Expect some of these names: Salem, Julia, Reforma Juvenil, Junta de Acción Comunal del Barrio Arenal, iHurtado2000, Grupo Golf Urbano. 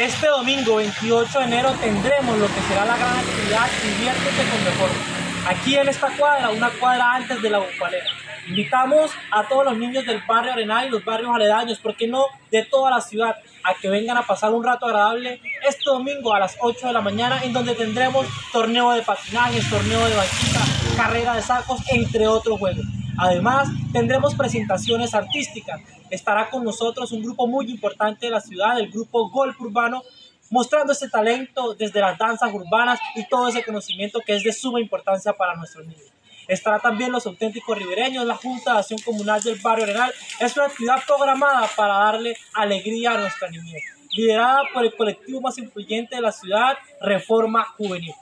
Este domingo 28 de enero tendremos lo que será la gran actividad Diviértete con Reforma, aquí en esta cuadra, una cuadra antes de la Bufalera. Invitamos a todos los niños del barrio Arenal y los barrios aledaños, ¿por qué no?, de toda la ciudad, a que vengan a pasar un rato agradable este domingo a las 8 de la mañana, en donde tendremos torneo de patinajes, torneo de bachita, carrera de sacos, entre otros juegos. Además, tendremos presentaciones artísticas. Estará con nosotros un grupo muy importante de la ciudad, el Grupo Golf Urbano, mostrando este talento desde las danzas urbanas y todo ese conocimiento que es de suma importancia para nuestros niños. Estará también los auténticos ribereños, la Junta de Acción Comunal del Barrio Arenal. Es una actividad programada para darle alegría a nuestra niñez, liderada por el colectivo más influyente de la ciudad, Reforma Juvenil.